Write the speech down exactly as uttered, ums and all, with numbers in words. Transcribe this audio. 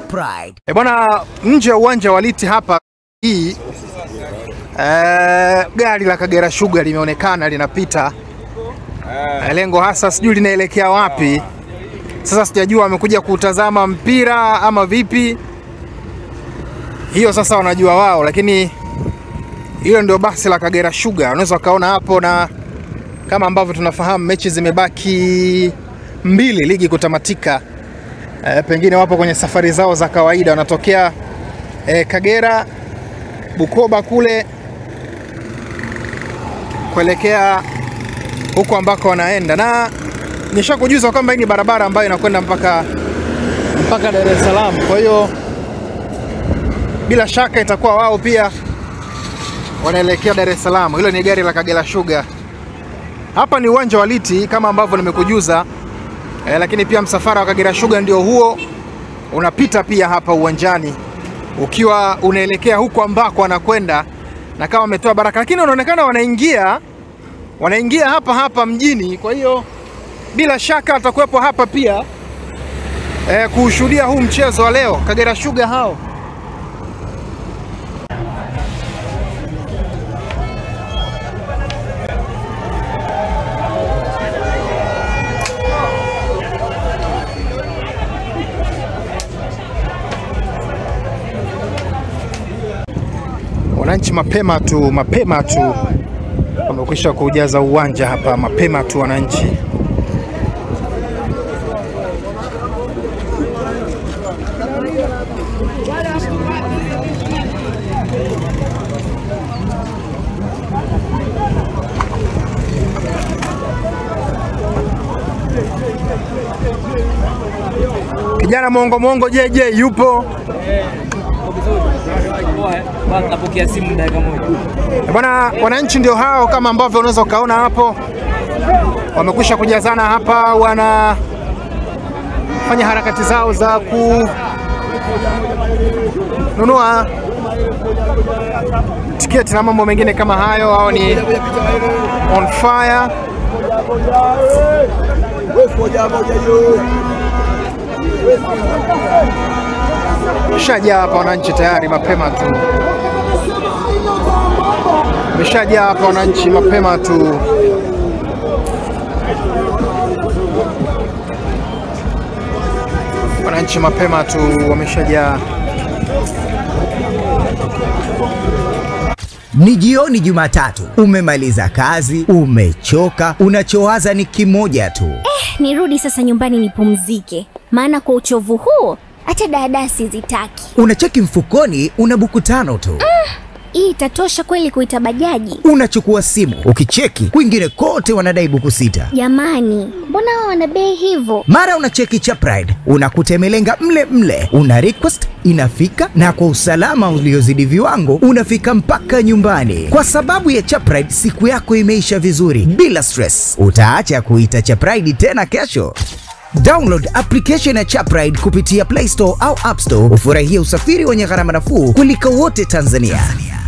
ChapRide. E bwana, nje uwanja wa Liti hapa hii e, gari la Kagera Sugar limeonekana linapita. Lengo hasa sijui linaelekea wapi. Sasa sijajua amekuja kutazama mpira ama vipi. Hiyo sasa wanajua wao, lakini hilo ndio basi la Kagera Sugar. Unaweza kaona hapo, na kama ambavyo tunafahamu mechi zimebaki mbili ligi kutamatika. E, pengine wapo kwenye safari zao za kawaida, wanatokea e, Kagera Bukoba kule kuelekea huko ambako wanaenda, na nishakujuza kwamba hii ni barabara ambayo inakwenda mpaka mpaka Dar es Salaam. Kwa hiyo bila shaka itakuwa wao pia wanaelekea Dar es Salaam. Hilo ni gari la Kagera Sugar. Hapa ni uwanja wa Liti kama ambavyo nimekujuza. E, lakini pia msafara wa Kagera Sugar ndio huo, unapita pia hapa uwanjani ukiwa unaelekea huko ambako anakwenda, na kama ametoa baraka, lakini unaonekana wanaingia wanaingia hapa hapa mjini. Kwa hiyo bila shaka atakuwepo hapa pia e, kushuhudia huu mchezo wa leo Kagera Sugar hao. Wananchi mapema tu mapema tu wamekwisha kujaza uwanja hapa, mapema tu wananchi. Kijana mongo mongo J J yupo. Napokea simu dakika moja. Bwana, wananchi ndio hao kama ambavyo unaweza kaona hapo. Wamekwisha kujazana hapa, wana fanya harakati zao za ku nunua tiketi na mambo mengine kama hayo. Hao ni on fire. Mshaja hapa wananchi tayari mapema tu. Mshaja hapa wananchi mapema tu. Wananchi mapema tu wameshaja. Ni jioni Jumatatu, umemaliza kazi, umechoka, unachowaza ni kimoja tu. Eh, nirudi sasa nyumbani nipumzike, maana kwa uchovu huu acha dada sizitaki. Unacheki mfukoni una buku tano tu. Mm, hii itatosha kweli kuita bajaji? Unachukua simu, ukicheki kwingine kote wanadai buku sita. Jamani, mbona wao wana bei hivyo? Mara unacheki ChapRide, unakutemelenga mle mle, una request inafika, na kwa usalama uliozidi viwango unafika mpaka nyumbani. Kwa sababu ya ChapRide siku yako imeisha vizuri bila stress. Utaacha kuita ChapRide tena kesho. Download application ya ChapRide kupitia Play Store au App Store. Ufurahie usafiri wenye gharama nafuu kuliko wote Tanzania. Tanzania.